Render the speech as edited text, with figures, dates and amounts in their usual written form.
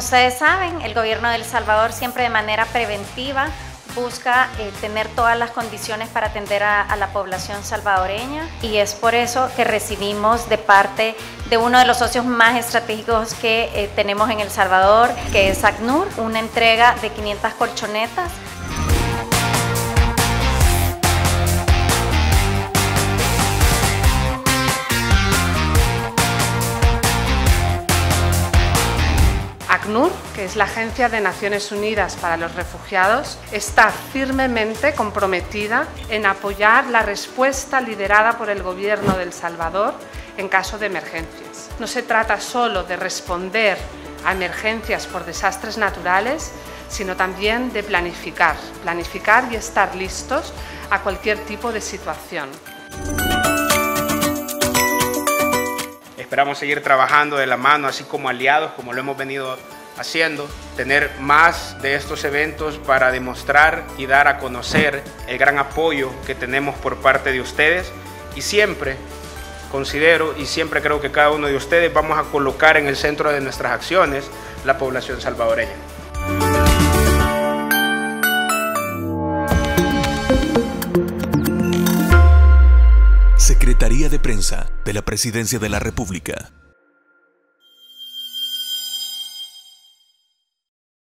ustedes saben, el gobierno de El Salvador siempre de manera preventiva busca tener todas las condiciones para atender a la población salvadoreña, y es por eso que recibimos de parte de uno de los socios más estratégicos que tenemos en El Salvador, que es ACNUR, una entrega de 500 colchonetas. ACNUR, que es la Agencia de Naciones Unidas para los Refugiados, está firmemente comprometida en apoyar la respuesta liderada por el Gobierno de El Salvador en caso de emergencias. No se trata solo de responder a emergencias por desastres naturales, sino también de planificar y estar listos a cualquier tipo de situación. Esperamos seguir trabajando de la mano, así como aliados, como lo hemos venido haciendo, tener más de estos eventos para demostrar y dar a conocer el gran apoyo que tenemos por parte de ustedes. Y siempre considero y siempre creo que cada uno de ustedes vamos a colocar en el centro de nuestras acciones la población salvadoreña. Secretaría de Prensa de la Presidencia de la República.